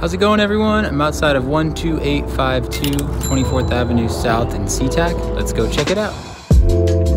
How's it going, everyone? I'm outside of 12852 24th Avenue South in SeaTac. Let's go check it out.